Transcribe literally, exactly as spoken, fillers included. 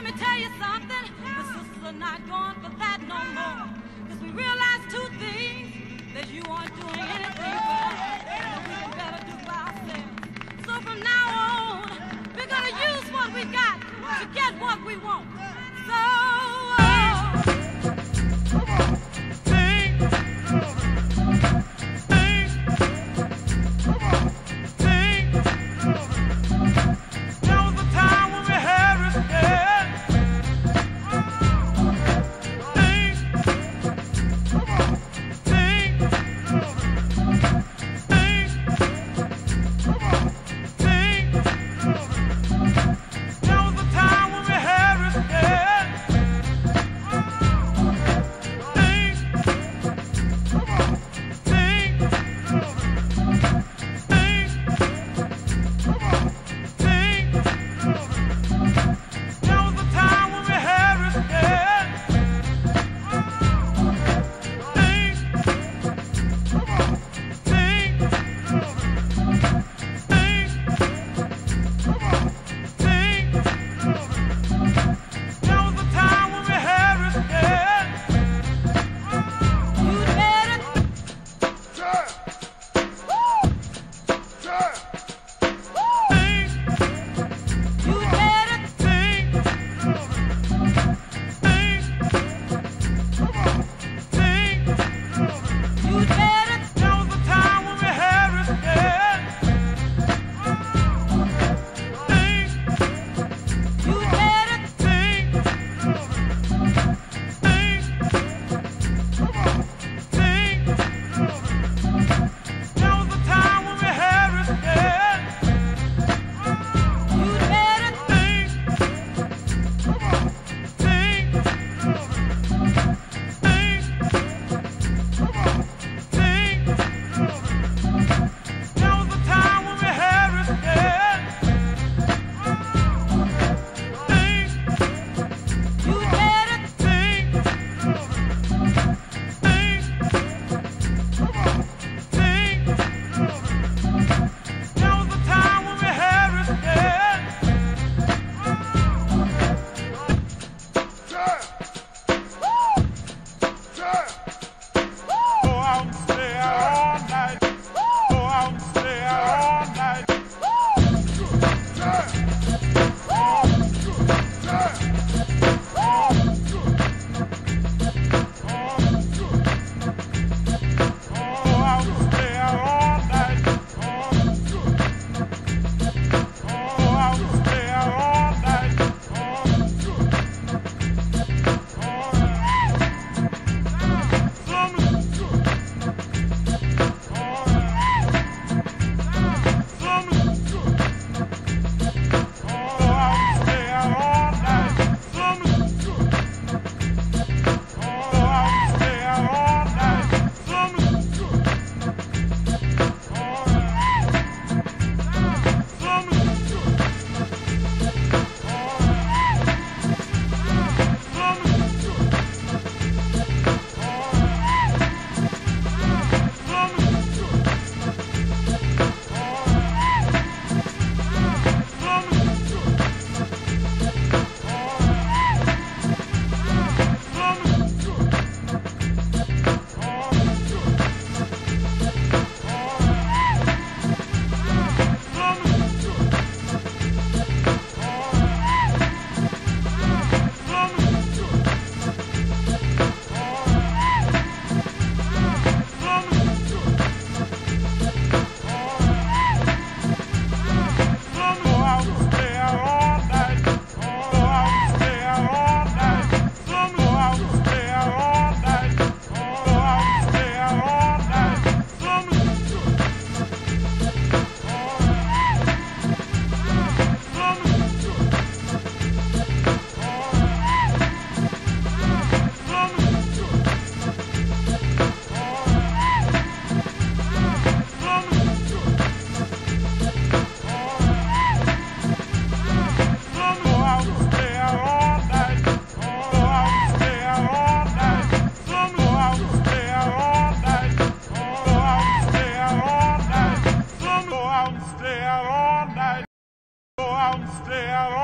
let me tell you something. The sisters are not going for that no more. Because we realize two things. That you aren't doing anything for us. That we can better do by ourselves. So from now on, we're going to use what we got to get what we want. Stay out.